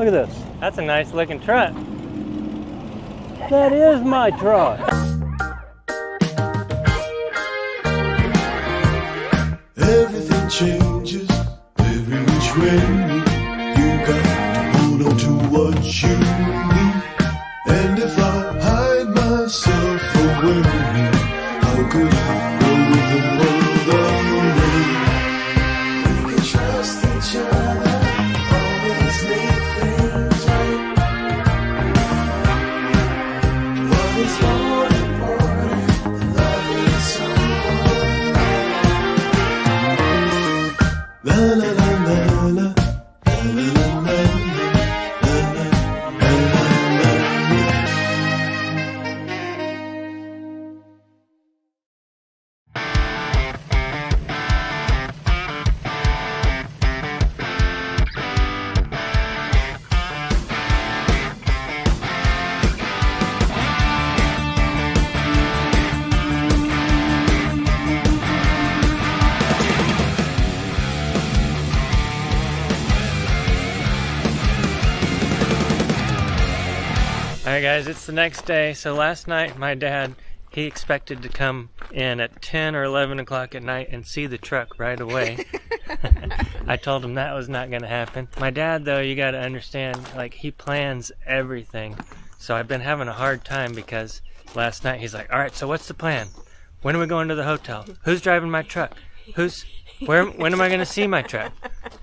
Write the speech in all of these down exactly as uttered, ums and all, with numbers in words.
Look at this. That's a nice looking truck. That is my truck. Everything changes every which way. You gotta hold on to what you need. And if I hide myself away, how could I go with the world without me? We can trust each other, always make things right. What is more important than loving someone? La la la la la, la la la la. Guys, it's the next day. So last night my dad, he expected to come in at ten or eleven o'clock at night and see the truck right away. I told him that was not going to happen. My dad, though, you got to understand, like, he plans everything. So I've been having a hard time because last night he's like, all right, so what's the plan? When are we going to the hotel? Who's driving my truck? Who's where? When am I going to see my truck?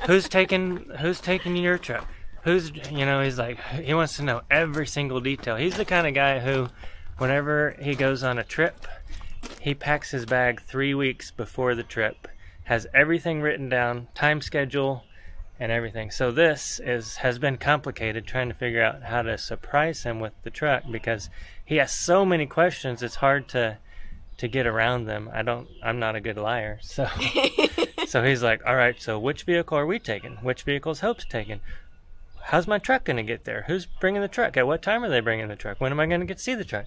Who's taking who's taking your truck? Who's, you know, he's like, he wants to know every single detail. He's the kind of guy who, whenever he goes on a trip, he packs his bag three weeks before the trip, has everything written down, time schedule, and everything. So this is has been complicated trying to figure out how to surprise him with the truck because he has so many questions. It's hard to to get around them. I don't, I'm not a good liar, so so he's like, all right, so which vehicle are we taking? Which vehicle's Hope's taking? How's my truck going to get there? Who's bringing the truck? At what time are they bringing the truck? When am I going to get to see the truck?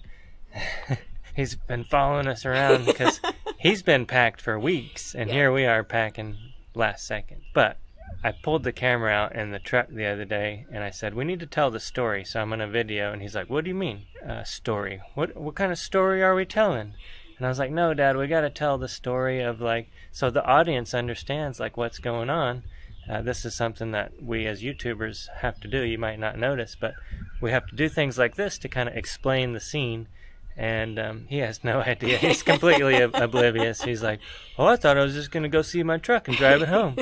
He's been following us around because he's been packed for weeks, and yeah. Here we are packing last second. But I pulled the camera out in the truck the other day, and I said, we need to tell the story, so I'm going to video. And he's like, what do you mean, uh, story? What, what kind of story are we telling? And I was like, no, Dad, we got to tell the story of, like, so the audience understands, like, what's going on. Uh, this is something that we as YouTubers have to do. You might not notice, but we have to do things like this to kind of explain the scene. And um, he has no idea. He's completely ob oblivious. He's like, oh, I thought I was just going to go see my truck and drive it home.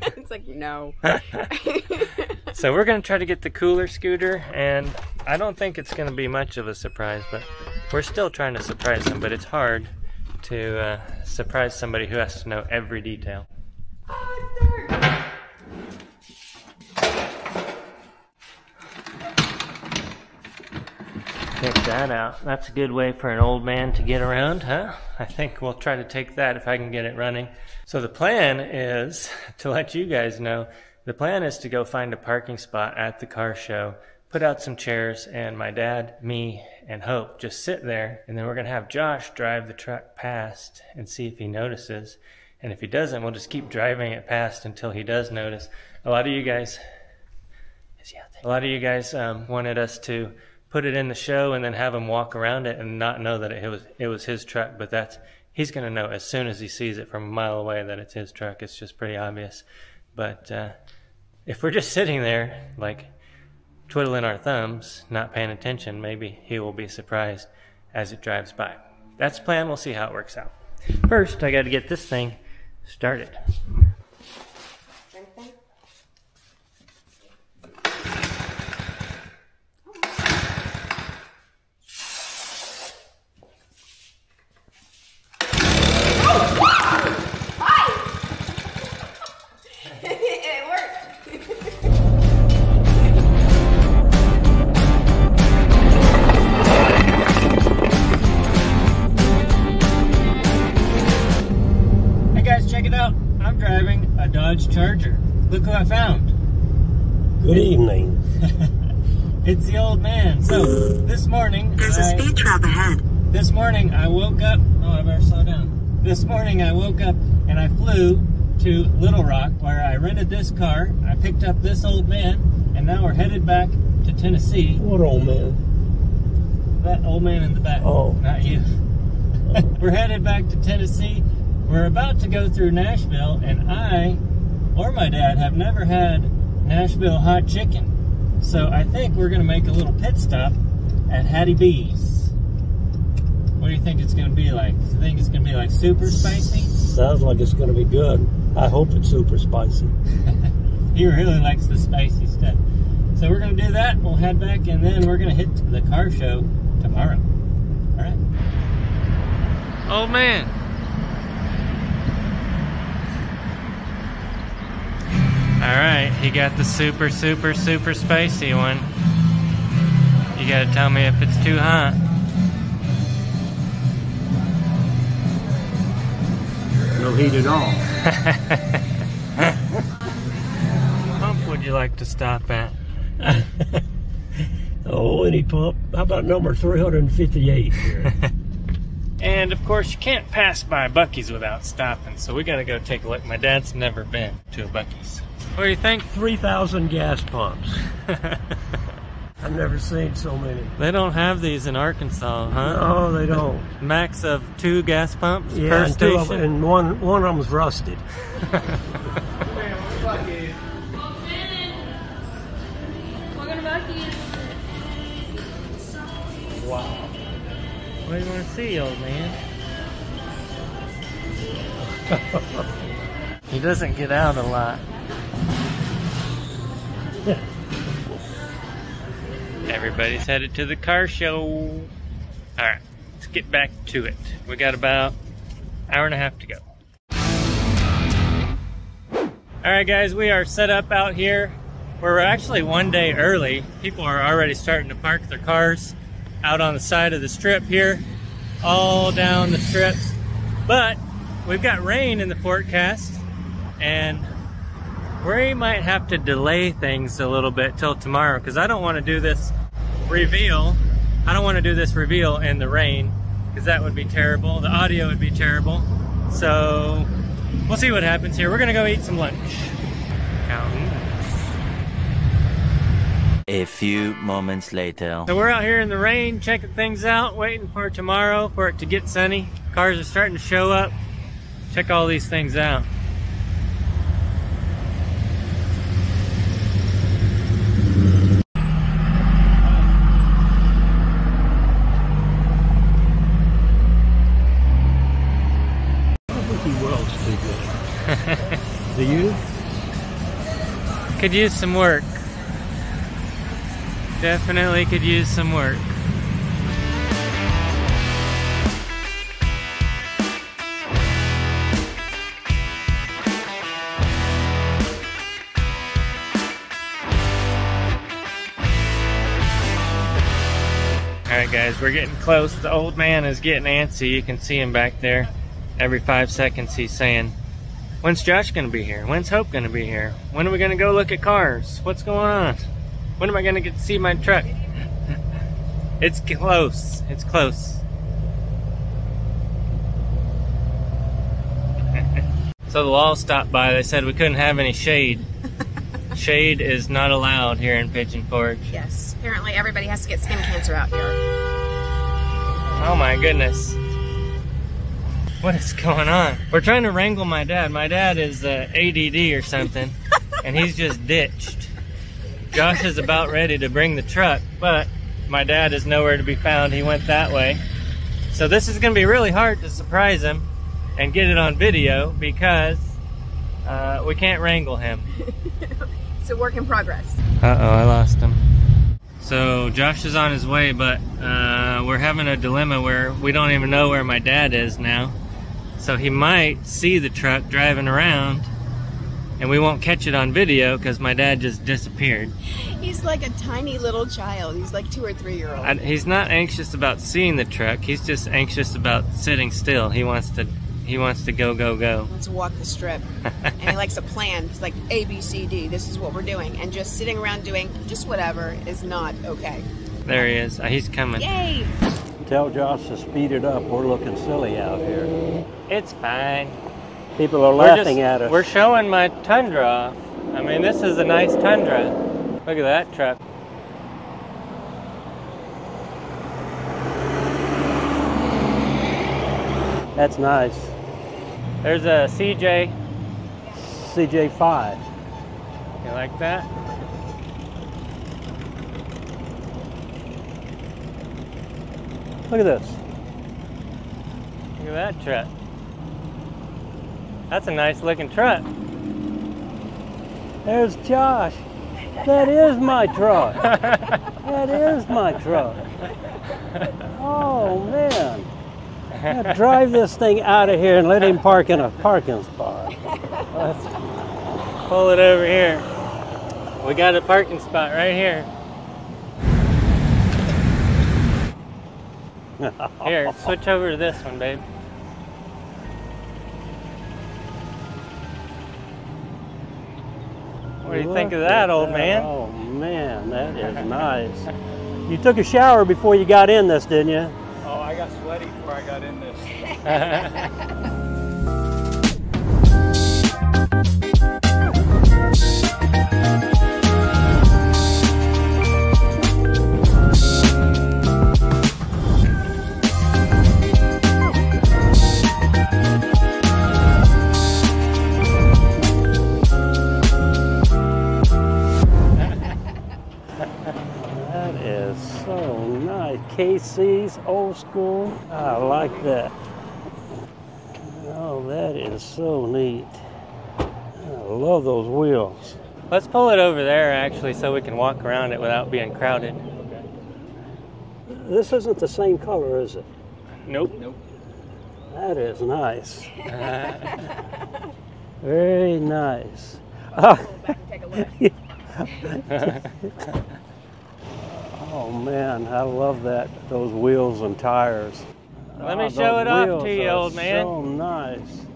It's like, no. So we're going to try to get the cooler scooter. And I don't think it's going to be much of a surprise, but we're still trying to surprise him. But it's hard to uh, surprise somebody who has to know every detail. Take that out. That's a good way for an old man to get around, huh? I think we'll try to take that if I can get it running. So the plan is, to let you guys know, the plan is to go find a parking spot at the car show, put out some chairs, and my dad, me, and Hope just sit there, and then we're going to have Josh drive the truck past and see if he notices. And if he doesn't, we'll just keep driving it past until he does notice. A lot of you guys, a lot of you guys um, wanted us to put it in the show and then have him walk around it and not know that it was it was his truck, but that's he's going to know as soon as he sees it from a mile away that it's his truck. It's just pretty obvious. But uh, if we're just sitting there, like, twiddling our thumbs, not paying attention, maybe he will be surprised as it drives by. That's the plan. We'll see how it works out. First, I got to get this thing started. Charger. Look who I found. Good evening. It's the old man. So this morning there's I, a speed trap ahead. This morning I woke up. Oh, I better slow down. This morning I woke up and I flew to Little Rock where I rented this car. I picked up this old man, and now we're headed headed back to Tennessee. What old man? That old man in the back. Oh. Not you. We're headed back to Tennessee. We're about to go through Nashville, and I, or my dad, have never had Nashville hot chicken. So I think we're going to make a little pit stop at Hattie B's. What do you think it's going to be like? Do you think it's going to be like super spicy? Sounds like it's going to be good. I hope it's super spicy. He really likes the spicy stuff. So we're going to do that. We'll head back, and then we're going to hit the car show tomorrow. All right. Oh, man. All right, he got the super, super, super spicy one. You gotta tell me if it's too hot. No heat at all. Pump would you like to stop at? Oh, any pump. How about number three hundred fifty-eight here? And of course, you can't pass by Buc-ee's without stopping, so we gotta go take a look. My dad's never been to a Buc-ee's. What do you think? three thousand gas pumps. I've never seen so many. They don't have these in Arkansas, huh? Oh, no, they don't. Max of two gas pumps yeah, per and station? Two of, and one, one of them's rusted. Wow. What do you want to see, old man? He doesn't get out a lot. Everybody's headed to the car show. All right, let's get back to it. We got about an hour and a half to go. All right, guys, we are set up out here. We're actually one day early. People are already starting to park their cars out on the side of the strip here, all down the strips. But we've got rain in the forecast, and we might have to delay things a little bit till tomorrow, because I don't want to do this reveal. I don't want to do this reveal in the rain, because that would be terrible. The audio would be terrible. So we'll see what happens here. We're gonna go eat some lunch. Counting. A few moments later. So we're out here in the rain, checking things out, waiting for tomorrow for it to get sunny. Cars are starting to show up. Check all these things out. I don't think the world's too good. Do you? Could use some work. Definitely could use some work. Alright guys, we're getting close. The old man is getting antsy. You can see him back there. Every five seconds he's saying, when's Josh gonna be here? When's Hope gonna be here? When are we gonna go look at cars? What's going on? When am I gonna get to see my truck? It's close, it's close. So the law stopped by, they said we couldn't have any shade. Shade is not allowed here in Pigeon Forge. Yes, apparently everybody has to get skin cancer out here. Oh my goodness. What is going on? We're trying to wrangle my dad. My dad is uh, A D D or something, and he's just ditched. Josh is about ready to bring the truck, but my dad is nowhere to be found. He went that way. So this is going to be really hard to surprise him and get it on video because uh, we can't wrangle him. It's a work in progress. Uh-oh, I lost him. So Josh is on his way, but uh, we're having a dilemma where we don't even know where my dad is now. So he might see the truck driving around, and we won't catch it on video because my dad just disappeared. He's like a tiny little child. He's like two or three year old. I, he's not anxious about seeing the truck. He's just anxious about sitting still. He wants to, he wants to go, go, go. He wants to walk the strip. And he likes a plan. He's like A, B, C, D. This is what we're doing. And just sitting around doing just whatever is not okay. There he is. He's coming. Yay! Tell Josh to speed it up. We're looking silly out here. It's fine. People are laughing just, at us. We're showing my Tundra. I mean, this is a nice Tundra. Look at that truck. That's nice. There's a C J. C J five. You like that? Look at this. Look at that truck. That's a nice looking truck. There's Josh. That is my truck. That is my truck. Oh man. Now drive this thing out of here and let him park in a parking spot. Let's pull it over here. We got a parking spot right here. Here, switch over to this one, babe. What do you Look think of that, old that. man? Oh, man, that is nice. You took a shower before you got in this, didn't you? Oh, I got sweaty before I got in this. K C's old school. I like that. Oh, that is so neat. I love those wheels. Let's pull it over there actually so we can walk around it without being crowded. Okay. This isn't the same color, is it? Nope. Nope. That is nice. Very nice. I'll go back and take a look. Oh man, I love that, those wheels and tires. Let me show it off to you, old man. So nice.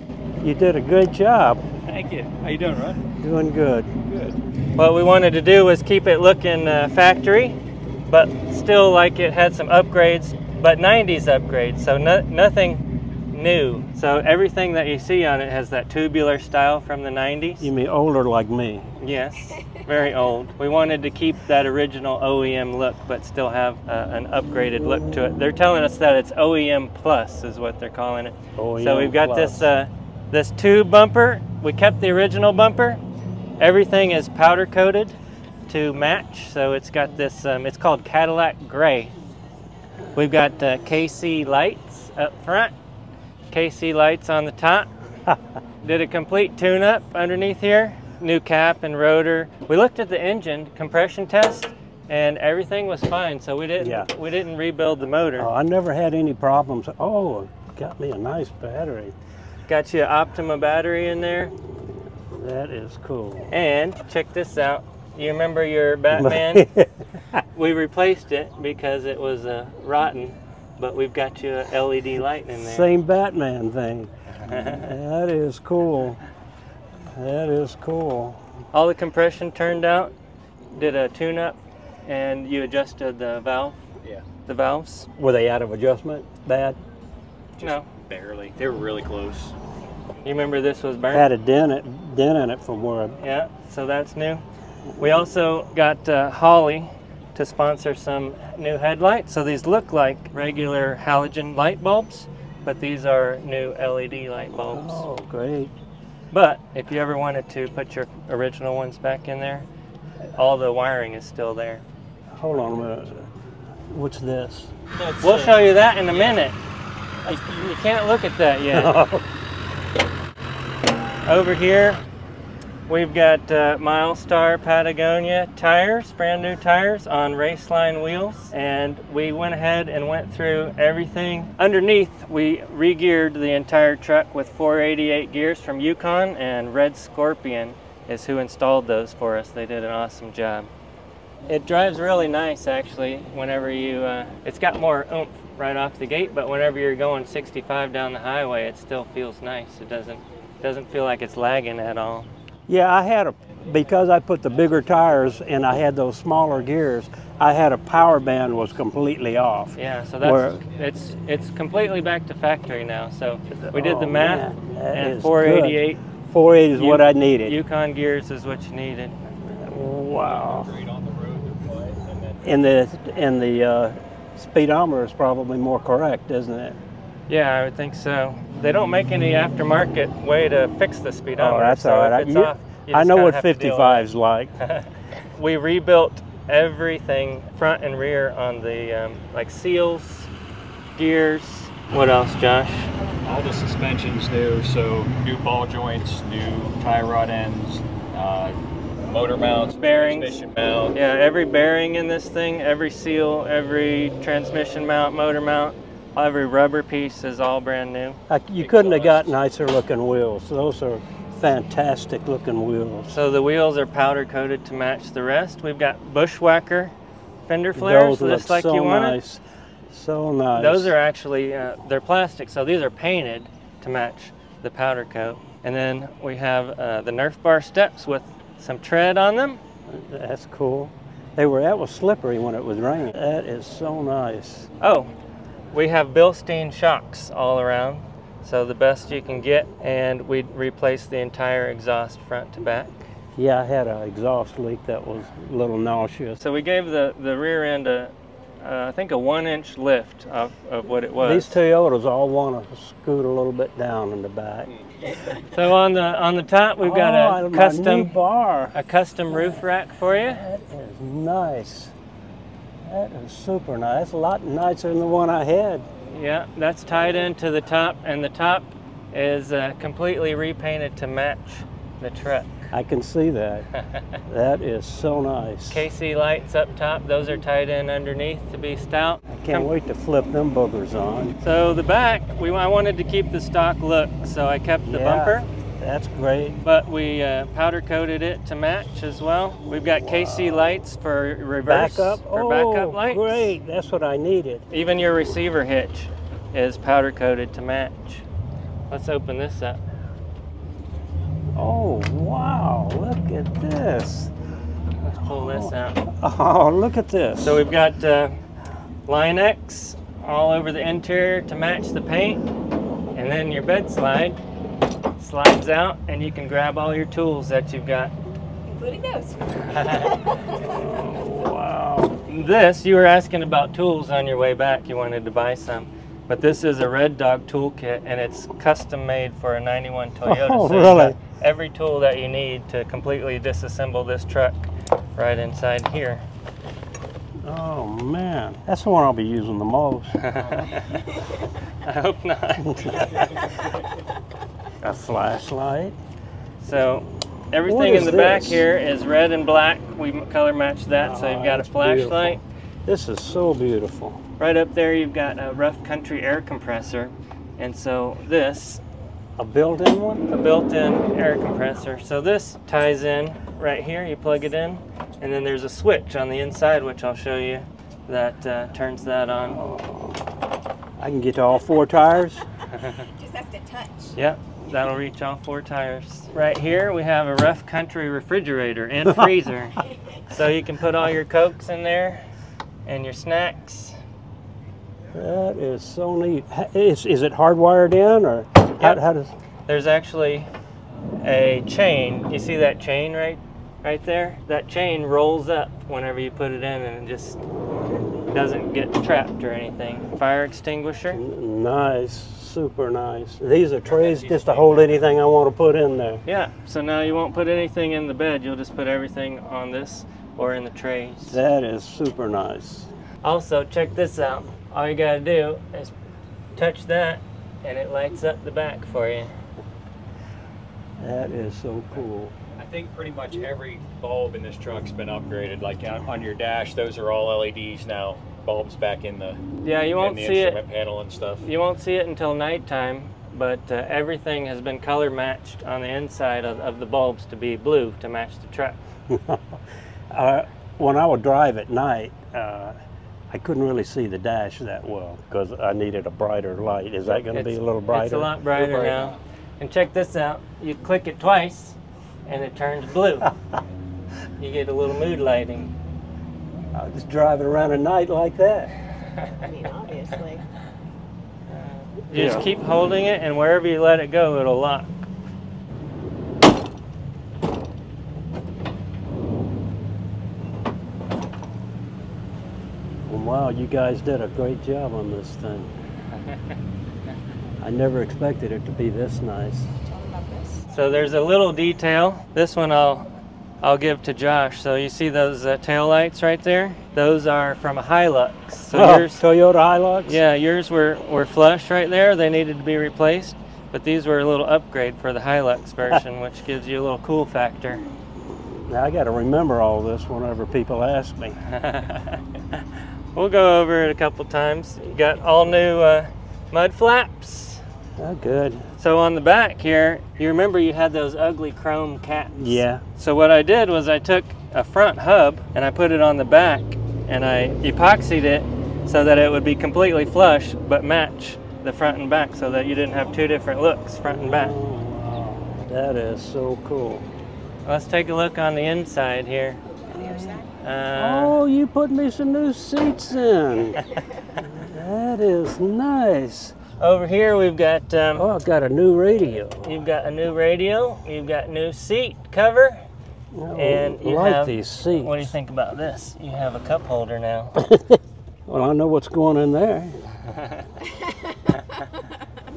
You did a good job. Thank you. How you doing, Ron? Doing good. Good. What we wanted to do was keep it looking uh, factory, but still like it had some upgrades, but nineties upgrades, so no, nothing new. So everything that you see on it has that tubular style from the nineties. You mean older like me? Yes. Very old. We wanted to keep that original O E M look, but still have uh, an upgraded look to it. They're telling us that it's O E M plus is what they're calling it. O E M so we've got plus. this uh, this tube bumper. We kept the original bumper. Everything is powder coated to match. So it's got this. Um, it's called Cadillac Gray. We've got uh, K C lights up front. K C lights on the top. Did a complete tune-up underneath here. New cap and rotor. We looked at the engine compression test and everything was fine, so we didn't yeah. we didn't rebuild the motor. Oh, I never had any problems. Oh, got me a nice battery. Got you an Optima battery in there. That is cool. And check this out. You remember your Batman? We replaced it because it was uh, rotten, but we've got you a L E D light in there. Same Batman thing. That is cool. That is cool. All the compression turned out, did a tune-up, and you adjusted the valve. Yeah. The valves. Were they out of adjustment? Bad? Just no. Barely. They were really close. You remember this was burnt? Had a dent, it, dent in it from where. I... Yeah. So that's new. We also got uh, Holley to sponsor some new headlights. So these look like regular halogen light bulbs, but these are new L E D light bulbs. Oh, great. But if you ever wanted to put your original ones back in there, all the wiring is still there. Hold on a minute. What's this? That's we'll a, show you that in a minute. You, you can't look at that yet. No. Over here, we've got uh, Milestar Patagonia tires, brand new tires on Raceline wheels. And we went ahead and went through everything. Underneath, we re-geared the entire truck with four eighty-eight gears from Yukon, and Red Scorpion is who installed those for us. They did an awesome job. It drives really nice, actually, whenever you, uh, it's got more oomph right off the gate, but whenever you're going sixty-five down the highway, it still feels nice. It doesn't, doesn't feel like it's lagging at all. Yeah, I had a, because I put the bigger tires and I had those smaller gears, I had a power band was completely off. Yeah, so that's, where, it's it's completely back to factory now. So we did oh the math man, and four eighty-eight. Good. four eighty is U what I needed. Yukon gears is what you needed. Wow. And the and the uh, speedometer is probably more correct, isn't it? Yeah, I would think so. They don't make any aftermarket way to fix the speedometer. Oh, that's so all right. If it's I, off, you I know what fifty-five's like. We rebuilt everything front and rear on the um, like seals, gears. What else, Josh? All the suspension's new, so new ball joints, new tie rod ends, uh, motor mounts, bearings, transmission mount. Yeah, every bearing in this thing, every seal, every transmission mount, motor mount, every rubber piece is all brand new. Like you couldn't have got nicer looking wheels. Those are fantastic looking wheels. So the wheels are powder coated to match the rest. We've got Bushwhacker fender flares, just like you wanted. So nice. Those are actually, uh, they're plastic, so these are painted to match the powder coat. And then we have uh, the Nerf bar steps with some tread on them. That's cool. They were, that was slippery when it was raining. That is so nice. Oh, we have Bilstein shocks all around, so the best you can get, and we replaced the entire exhaust front to back. Yeah, I had an exhaust leak that was a little nauseous. So we gave the, the rear end a Uh, I think a one-inch lift of, of what it was. These Toyotas all want to scoot a little bit down in the back. So on the on the top, we've got oh, a custom bar, a custom roof rack for you. That is nice. That is super nice. That's a lot nicer than the one I had. Yeah, that's tied into the top, and the top is uh, completely repainted to match the truck. I can see that. That is so nice. K C lights up top, those are tied in underneath to be stout. I can't Come. wait to flip them boogers on. So the back, we I wanted to keep the stock look, so I kept the yeah, bumper. That's great. But we uh, powder coated it to match as well. We've got wow. K C lights for reverse, backup. for oh, backup lights. Great, that's what I needed. Even your receiver hitch is powder coated to match. Let's open this up. Oh, wow, look at this. Let's pull this out. Oh, look at this. So we've got uh, Line-X all over the interior to match the paint. And then your bed slide slides out, and you can grab all your tools that you've got. Including those. Oh, wow. This, you were asking about tools on your way back. You wanted to buy some. But this is a Red Dog tool kit, and it's custom made for a ninety-one Toyota. Oh, so really? Every tool that you need to completely disassemble this truck right inside here. Oh man, that's the one I'll be using the most. I hope not. A flashlight. So everything in the this? back here is red and black. We color match that, oh, so you've got a flashlight. Beautiful. This is so beautiful. Right up there you've got a Rough Country air compressor, and so this... A built-in one? A built-in air compressor. So this ties in right here, you plug it in, and then there's a switch on the inside, which I'll show you, that uh, turns that on. Oh, I can get to all four tires? Just has to touch. Yep, that'll reach all four tires. Right here we have a Rough Country refrigerator and freezer. So you can put all your Cokes in there. And your snacks. That is so neat. Is, is it hardwired in, or yep. how, how does? There's actually a chain. You see that chain right, right there? That chain rolls up whenever you put it in, and it just doesn't get trapped or anything. Fire extinguisher. Nice, super nice. These are trays just to hold anything I want to put in there. Yeah. So now you won't put anything in the bed. You'll just put everything on this. Or in the trays. That is super nice. Also, check this out. All you gotta do is touch that, and it lights up the back for you. That is so cool. I think pretty much every bulb in this truck's been upgraded. Like on your dash, those are all L E Ds now. Bulbs back in the yeah, you won't in the see instrument it. panel and stuff. You won't see it until nighttime, but uh, everything has been color matched on the inside of, of the bulbs to be blue to match the truck. Uh, when I would drive at night, uh, I couldn't really see the dash that well because I needed a brighter light. Is that going to be a little brighter? It's a lot brighter, brighter now. And check this out. You click it twice, and it turns blue. You get a little mood lighting. I was just driving around at night like that. I mean, obviously. Uh, you yeah. just keep holding it, and wherever you let it go, it'll lock. And wow, you guys did a great job on this thing. I never expected it to be this nice. So there's a little detail. This one I'll I'll give to Josh. So you see those uh, tail lights right there? Those are from a Hilux. So oh, yours, Toyota Hilux? Yeah, yours were, were flush right there. They needed to be replaced. But these were a little upgrade for the Hilux version, which gives you a little cool factor. Now I got to remember all this whenever people ask me. We'll go over it a couple times. You got all new uh, mud flaps. Oh, good. So on the back here, you remember you had those ugly chrome caps. Yeah. So what I did was I took a front hub and I put it on the back and I epoxied it so that it would be completely flush but match the front and back so that you didn't have two different looks, front and back. Oh, that is so cool. Let's take a look on the inside here. On the other side? Uh, oh, you put me some new seats in. That is nice. Over here we've got um, oh, I've got a new radio. You've got a new radio. You've got new seat cover, oh, and you like have these seats. What do you think about this? You have a cup holder now. Well, I know what's going in there.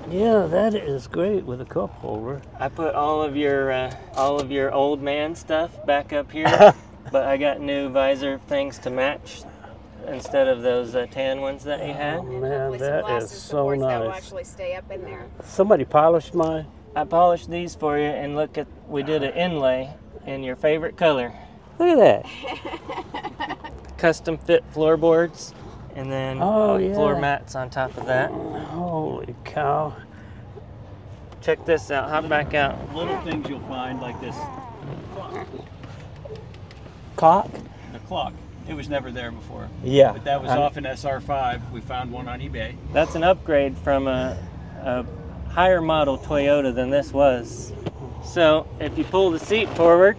Yeah, that is great with a cup holder. I put all of your uh, all of your old man stuff back up here, but I got new visor things to match. Instead of those uh, tan ones that you had. Oh man, that is so nice. That will actually stay up in there. Somebody polished mine. I polished these for you, and look at, we did an inlay in your favorite color. Look at that. Custom fit floorboards, and then oh, uh, yeah. floor mats on top of that. Holy cow. Check this out, hop back out. Little things you'll find like this clock. Clock? The clock. It was never there before. Yeah. But that was off an S R five. We found one on eBay. That's an upgrade from a, a higher model Toyota than this was. So if you pull the seat forward,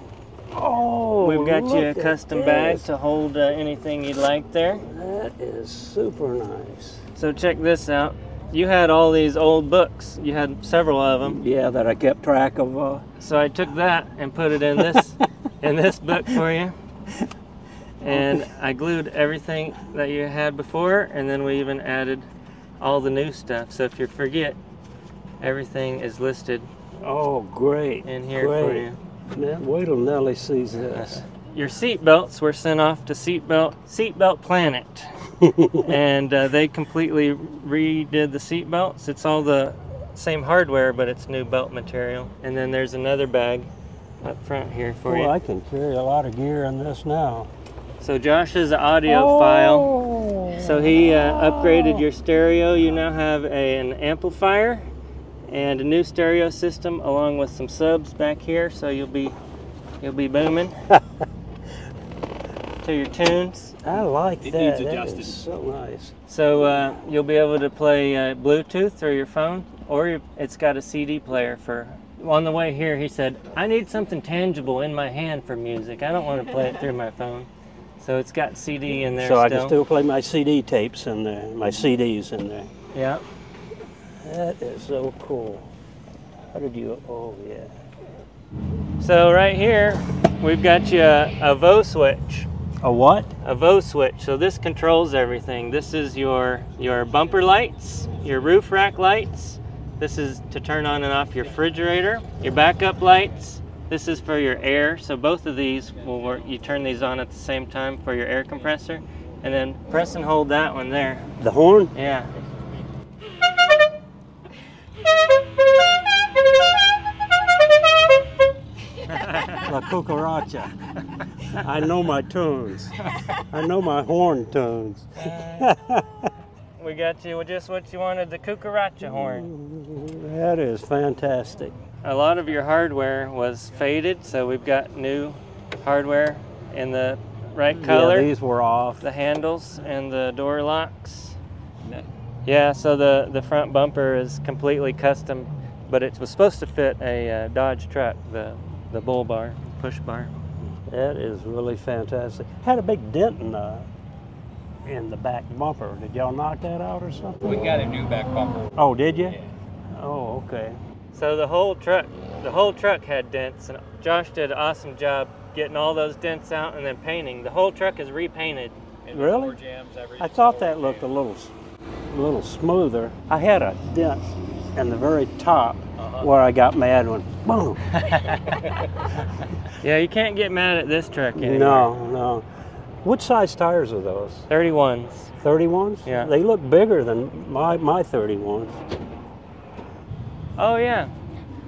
oh, we've got you a custom bag to hold uh, anything you'd like there. That is super nice. So check this out. You had all these old books. You had several of them. Yeah, that I kept track of. Uh... So I took that and put it in this in this book for you. And I glued everything that you had before, and then we even added all the new stuff. So if you forget, everything is listed. Oh, great. In here great. for you. Now, wait till Nellie sees this. Your seat belts were sent off to Seat Belt, Seat Belt Planet. And uh, they completely redid the seat belts. It's all the same hardware, but it's new belt material. And then there's another bag up front here for oh, you. I can carry a lot of gear in this now. So Josh is an audiophile, oh. so he uh, upgraded your stereo. You now have a, an amplifier and a new stereo system, along with some subs back here. So you'll be you'll be booming to your tunes. I like that. It needs adjusting. That is so nice. So uh, you'll be able to play uh, Bluetooth through your phone, or your, it's got a C D player for. On the way here, he said, "I need something tangible in my hand for music. I don't want to play it through my phone." So it's got C D in there so still. So I can still play my C D tapes in there, my C Ds in there. Yeah. That is so cool. How did you, oh yeah. So right here, we've got you a, a V O switch. A what? A V O switch. So this controls everything. This is your, your bumper lights, your roof rack lights. This is to turn on and off your refrigerator, your backup lights. This is for your air, so both of these will work. You turn these on at the same time for your air compressor, and then press and hold that one there. The horn? Yeah. La cucaracha. I know my tunes. I know my horn tunes. uh, we got you just what you wanted, the cucaracha horn. That is fantastic. A lot of your hardware was faded, so we've got new hardware in the right color. Yeah, these were off. The handles and the door locks. Yeah, so the, the front bumper is completely custom, but it was supposed to fit a uh, Dodge truck, the, the bull bar, push bar. That is really fantastic. Had a big dent in the, in the back bumper. Did y'all knock that out or something? We got a new back bumper. Oh, did you? Yeah. Oh, okay. So the whole truck, the whole truck had dents, and Josh did an awesome job getting all those dents out and then painting. The whole truck is repainted. and really? Jams every I thought that looked a little, a little smoother. I had a dent in the very top uh-huh. where I got mad when boom. Yeah, you can't get mad at this truck anymore. No, no. What size tires are those? thirty-ones. thirty-ones? Yeah. They look bigger than my my thirty-ones. Oh yeah,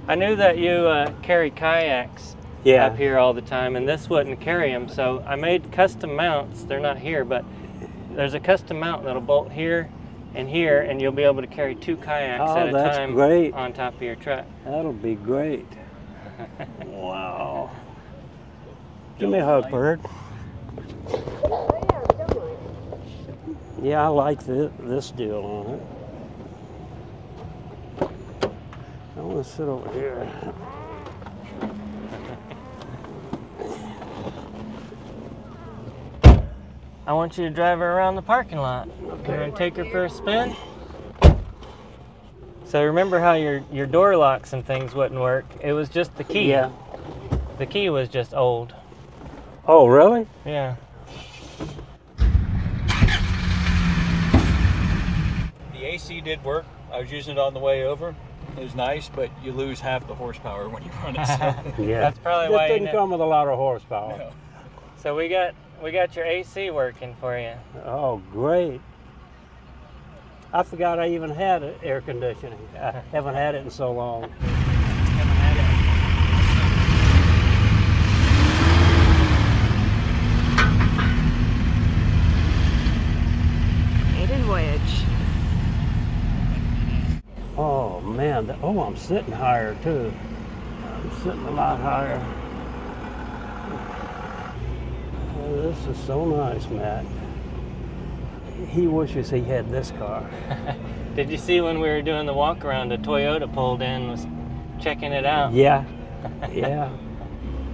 I knew that you uh, carry kayaks. Yeah. Up here all the time, and this wouldn't carry them, so I made custom mounts. They're not here, but there's a custom mount that'll bolt here and here, and you'll be able to carry two kayaks oh, at a that's time great. On top of your truck. That'll be great. Wow. Give me a hug, bird. Yeah, I like this, this deal on it. I want to sit over here. I want you to drive her around the parking lot. Okay. You're gonna take her for a spin. So remember how your, your door locks and things wouldn't work? It was just the key. Yeah. The key was just old. Oh, really? Yeah. The A C did work. I was using it on the way over. It was nice, but you lose half the horsepower when you run it. So. Yeah. That's probably why it didn't come with a lot of horsepower. No. So we got... We got your A C working for you. Oh, great. I forgot I even had air conditioning. I haven't had it in so long. Maiden voyage. Oh, man. Oh, I'm sitting higher, too. I'm sitting a lot higher. This is so nice, Matt. He wishes he had this car. Did you see when we were doing the walk around, a Toyota pulled in, was checking it out? Yeah, yeah.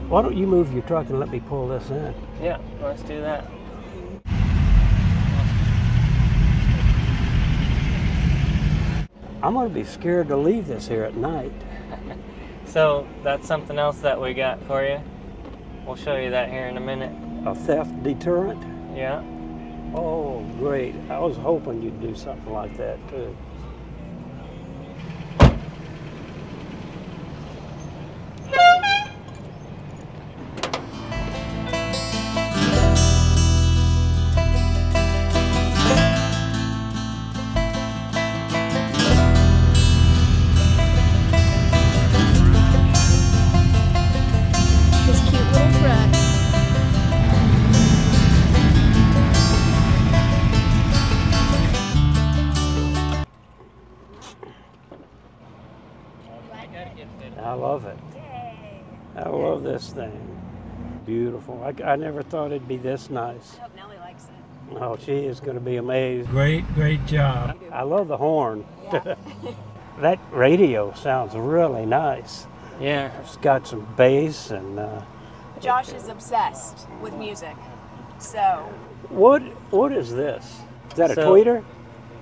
Why don't you move your truck and let me pull this in? Yeah, let's do that. I'm gonna be scared to leave this here at night. So that's something else that we got for you. We'll show you that here in a minute. A theft deterrent? Yeah. Oh, great. I was hoping you'd do something like that, too. I, I never thought it'd be this nice. I hope Nellie likes it. Oh, she is going to be amazed. Great, great job. I love the horn. Yeah. That radio sounds really nice. Yeah. It's got some bass and... Uh, Josh is obsessed with music, so... What What is this? Is that a so, tweeter?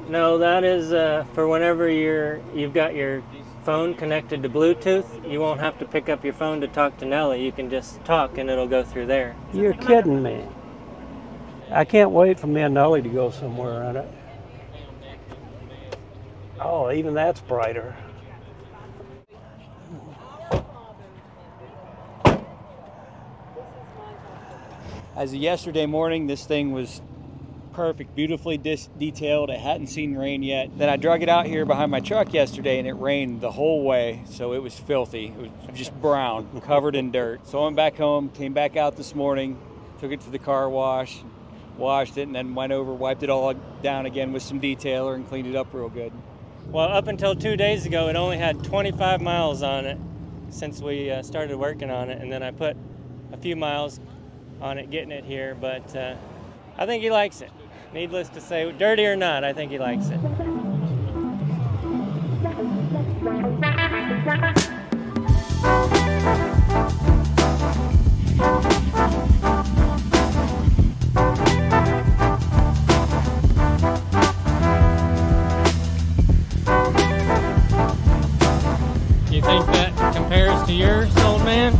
No, that is uh, for whenever you're, you've got your phone connected to Bluetooth. You won't have to pick up your phone to talk to Nellie. You can just talk and it'll go through there. You're kidding me. I can't wait for me and Nellie to go somewhere on it. Oh, even that's brighter. As of yesterday morning, this thing was perfect, beautifully dis detailed. It hadn't seen rain yet. Then I drug it out here behind my truck yesterday and it rained the whole way, so it was filthy. It was just brown, covered in dirt. So I went back home, came back out this morning, took it to the car wash, washed it, and then went over, wiped it all down again with some detailer and cleaned it up real good. Well, up until two days ago, it only had twenty-five miles on it since we uh, started working on it, and then I put a few miles on it getting it here, but uh, I think he likes it. Needless to say, dirty or not, I think he likes it. You think that compares to yours, old man?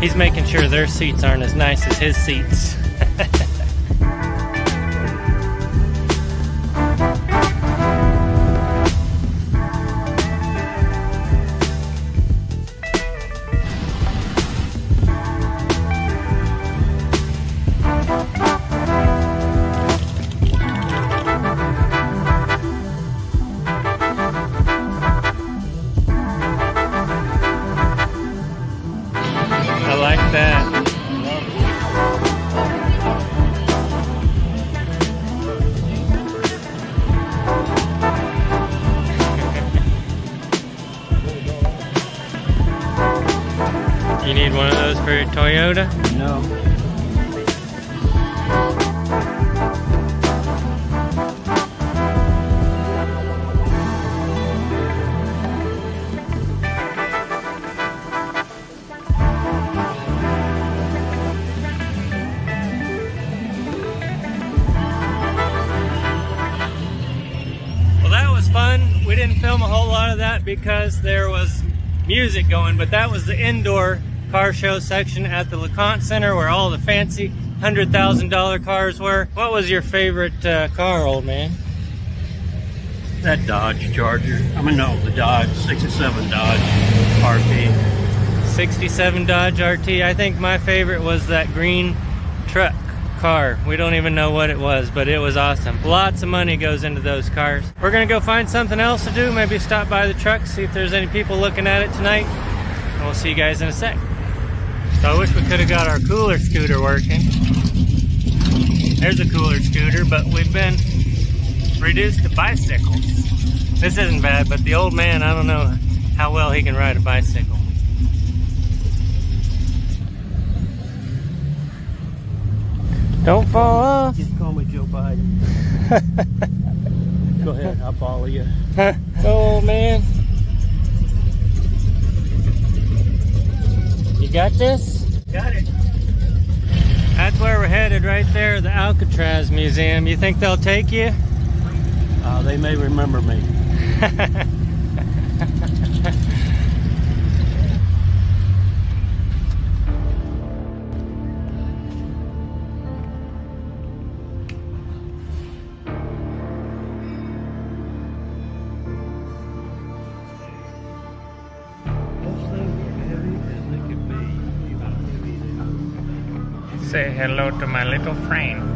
He's making sure their seats aren't as nice as his seats. You need one of those for your Toyota? No. Well, that was fun. We didn't film a whole lot of that because there was music going, but that was the indoor car show section at the LeConte Center where all the fancy one hundred thousand dollar cars were. What was your favorite uh, car, old man? That Dodge Charger. I mean, no, the Dodge, sixty-seven Dodge R T. sixty-seven Dodge R T. I think my favorite was that green truck car. We don't even know what it was, but it was awesome. Lots of money goes into those cars. We're gonna go find something else to do, maybe stop by the truck, see if there's any people looking at it tonight, and we'll see you guys in a sec. So I wish we could have got our cooler scooter working. There's a cooler scooter, but we've been reduced to bicycles. This isn't bad, but the old man, I don't know how well he can ride a bicycle. Don't fall off. Just call me Joe Biden. Go ahead, I'll follow you. Go, old man. Got this? Got it. That's where we're headed right there, the Alcatraz Museum. You think they'll take you? Uh, they may remember me. Say hello to my little friend.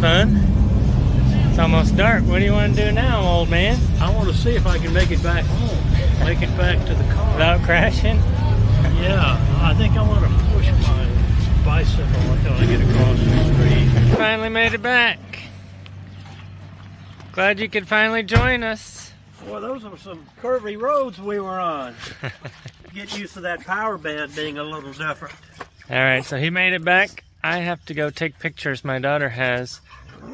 Fun. It's almost dark. What do you want to do now, old man? I want to see if I can make it back home. Make it back to the car. Without crashing? Yeah. I think I want to push my bicycle until I get across the street. Finally made it back. Glad you could finally join us. Well, those were some curvy roads we were on. Get used to that power band being a little different. All right, so he made it back. I have to go take pictures. My daughter has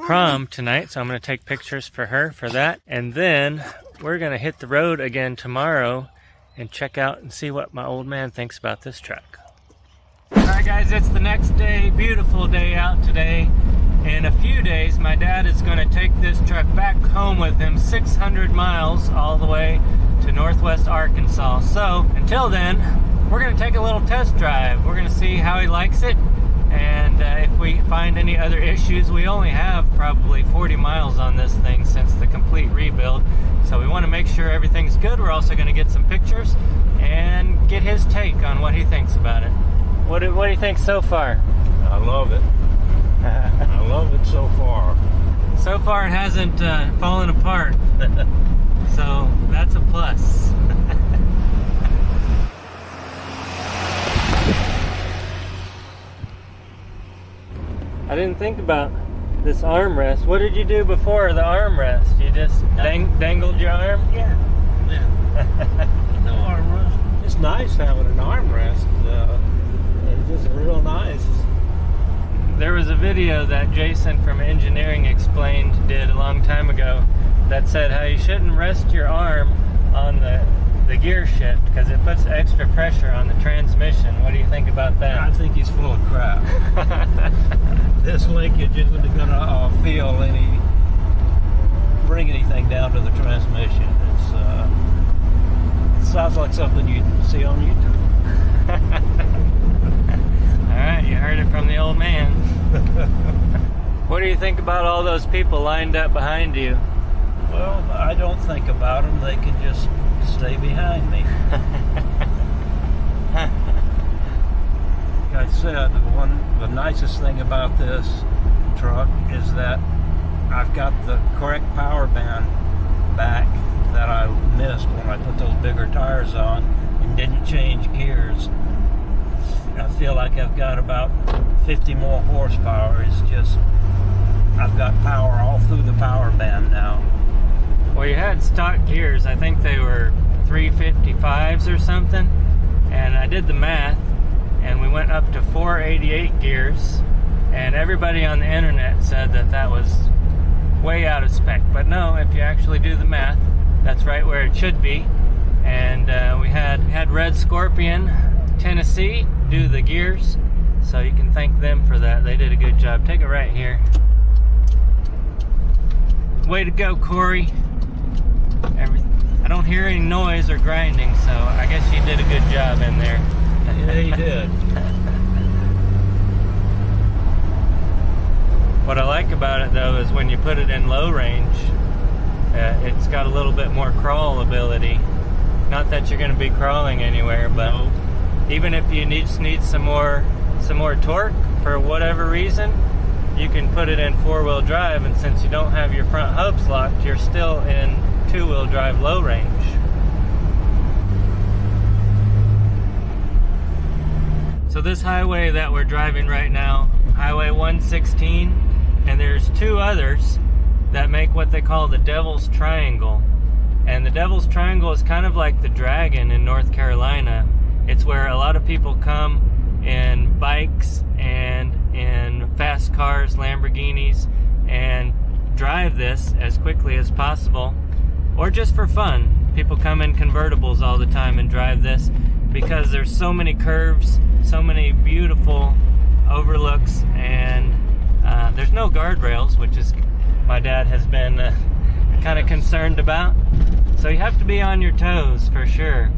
prom tonight, so I'm going to take pictures for her for that. And then we're going to hit the road again tomorrow and check out and see what my old man thinks about this truck. All right, guys, it's the next day. Beautiful day out today. In a few days, my dad is going to take this truck back home with him, six hundred miles all the way to northwest Arkansas. So until then, we're going to take a little test drive. We're going to see how he likes it. And uh, if we find any other issues, we only have probably forty miles on this thing since the complete rebuild. So we want to make sure everything's good. We're also going to get some pictures and get his take on what he thinks about it. What do, what do you think so far? I love it. I love it so far. So far it hasn't uh, fallen apart. So that's a plus. I didn't think about this armrest. What did you do before the armrest? You just dang, dangled your arm? Yeah. Yeah. No armrest. It's nice having an armrest. Uh, it's just real a video that Jason from Engineering Explained did a long time ago that said how you shouldn't rest your arm on the, the gear shift because it puts extra pressure on the transmission. What do you think about that? I think he's full of crap. This linkage isn't going to uh, feel any, bring anything down to the transmission. It's, uh, it sounds like something you see on YouTube. Alright, you heard it from the old man. What do you think about all those people lined up behind you? Well, I don't think about them. They can just stay behind me. Like I said, the one, the nicest thing about this truck is that I've got the correct power band back that I missed when I put those bigger tires on and didn't change gears. I feel like I've got about fifty more horsepower. It's just, I've got power all through the power band now. Well, you had stock gears. I think they were three fifty-fives or something. And I did the math, and we went up to four eighty-eight gears. And everybody on the internet said that that was way out of spec. But no, if you actually do the math, that's right where it should be. And uh, we had, had Red Scorpion, Tennessee, do the gears, so you can thank them for that. They did a good job. Take it right here. Way to go, Corey. Every, I don't hear any noise or grinding, so I guess you did a good job in there. Yeah, you did. What I like about it, though, is when you put it in low range, uh, it's got a little bit more crawl ability. Not that you're going to be crawling anywhere, but... No. Even if you need need some more some more torque for whatever reason, you can put it in four-wheel drive, and since you don't have your front hubs locked, you're still in two-wheel drive low range. So this highway that we're driving right now, Highway one sixteen, and there's two others that make what they call the Devil's Triangle. And the Devil's Triangle is kind of like the Dragon in North Carolina. It's where a lot of people come in bikes and in fast cars, Lamborghinis, and drive this as quickly as possible, or just for fun. People come in convertibles all the time and drive this because there's so many curves, so many beautiful overlooks, and uh, there's no guardrails, which is my dad has been uh, kind of concerned about. So you have to be on your toes for sure.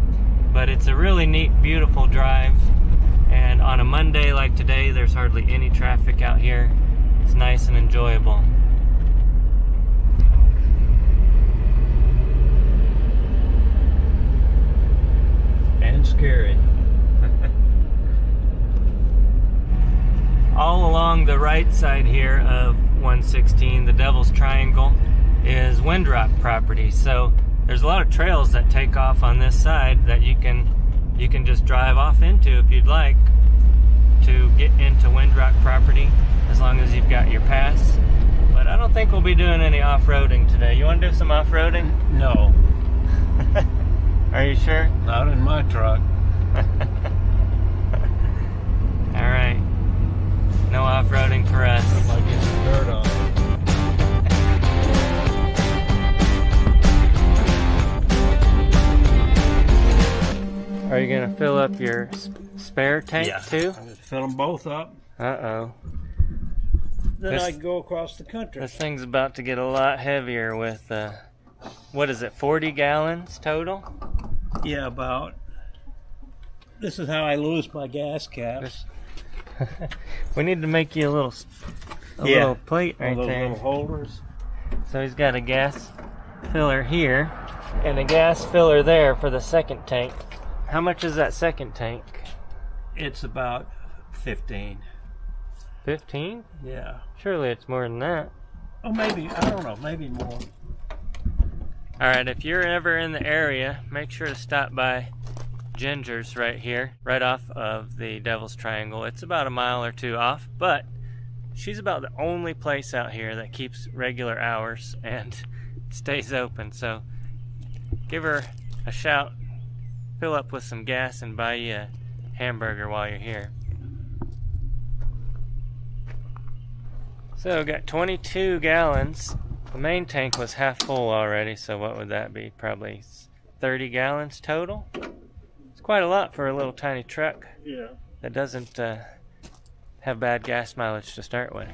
But it's a really neat, beautiful drive, and on a Monday like today, there's hardly any traffic out here. It's nice and enjoyable. And scary. All along the right side here of one sixteen, the Devil's Triangle, is Windrock property. So there's a lot of trails that take off on this side that you can you can just drive off into if you'd like to get into Windrock property, as long as you've got your pass. But I don't think we'll be doing any off-roading today. You want to do some off-roading? No. Are you sure? Not in my truck. All right. No off-roading for us. I get some dirt on. Are you going to fill up your spare tank, yeah, too? I'm going to fill them both up. Uh-oh. Then this, I can go across the country. This thing's about to get a lot heavier with, uh, what is it, forty gallons total? Yeah, about. This is how I lose my gas caps. We need to make you a little, a yeah. little plate right All those there. Little holders. So he's got a gas filler here and a gas filler there for the second tank. How much is that second tank? It's about fifteen. Fifteen? Yeah. Surely it's more than that. Oh, maybe. I don't know. Maybe more. All right. If you're ever in the area, make sure to stop by Ginger's right here, right off of the Devil's Triangle. It's about a mile or two off, but she's about the only place out here that keeps regular hours and stays open. So give her a shout. Fill up with some gas and buy you a hamburger while you're here. So got twenty-two gallons. The main tank was half full already, so what would that be? Probably thirty gallons total. It's quite a lot for a little tiny truck. Yeah. That doesn't uh, have bad gas mileage to start with.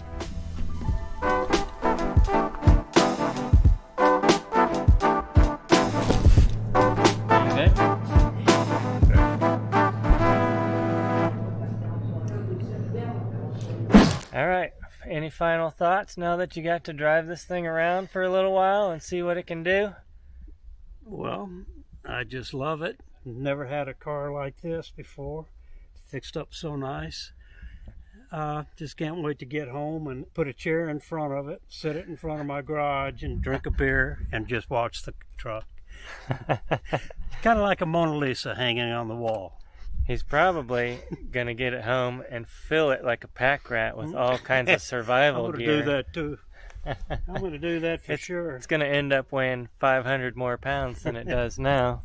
Any final thoughts now that you got to drive this thing around for a little while and see what it can do? Well, I just love it. Never had a car like this before. Fixed up so nice. Uh, just can't wait to get home and put a chair in front of it, sit it in front of my garage and drink a beer and just watch the truck. Kind of like a Mona Lisa hanging on the wall. He's probably going to get it home and fill it like a pack rat with all kinds of survival gear. I'm going to do that too. I'm going to do that for it's, sure. It's going to end up weighing five hundred more pounds than it does now.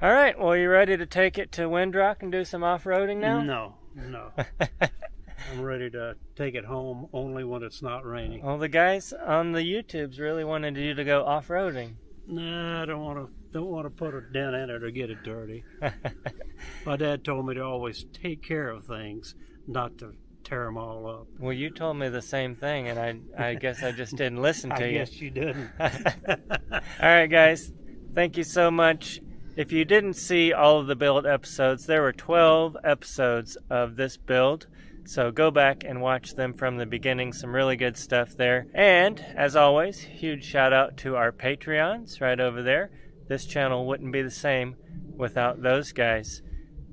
All right, well, you ready to take it to Windrock and do some off-roading now? No, no. I'm ready to take it home only when it's not raining. Well, the guys on the YouTubes really wanted you to go off-roading. No, I don't want to. Don't want to put a dent in it or get it dirty. My dad told me to always take care of things, not to tear them all up. Well, you told me the same thing, and I, I guess I just didn't listen to I you. I guess you didn't. All right, guys. Thank you so much. If you didn't see all of the build episodes, there were twelve episodes of this build. So go back and watch them from the beginning. Some really good stuff there. And, as always, huge shout out to our Patreons right over there. This channel wouldn't be the same without those guys.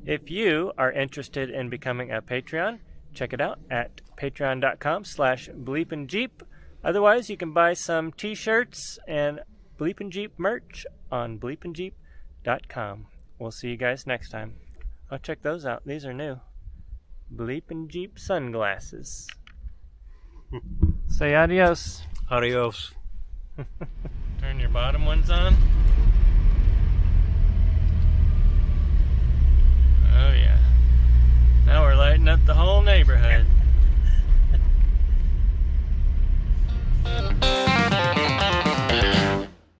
If you are interested in becoming a Patreon, check it out at patreon.com slash Bleepin' Jeep. Otherwise, you can buy some t-shirts and Bleepin' Jeep merch on bleepin jeep dot com. We'll see you guys next time. I'll check those out. These are new. Bleepin' Jeep sunglasses. Say adios. Adios. Turn your bottom ones on. Oh yeah. Now we're lighting up the whole neighborhood.